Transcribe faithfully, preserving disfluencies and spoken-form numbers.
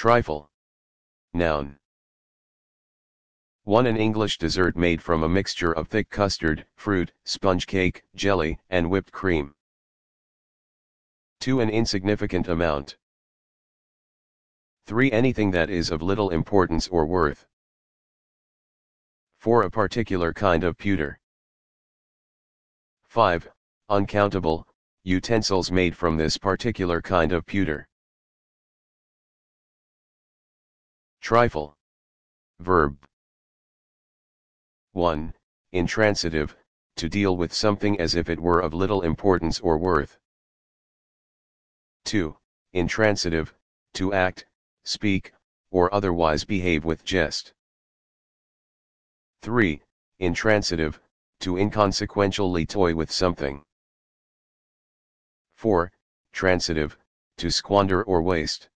Trifle. Noun. one An English dessert made from a mixture of thick custard, fruit, sponge cake, jelly, and whipped cream. two An Insignificant amount. three Anything that is of little importance or worth. four A particular kind of pewter. five Uncountable, utensils made from this particular kind of pewter. Trifle. Verb. one Intransitive, to deal with something as if it were of little importance or worth. two Intransitive, to act, speak, or otherwise behave with jest. three Intransitive, to inconsequentially toy with something. four Transitive, to squander or waste.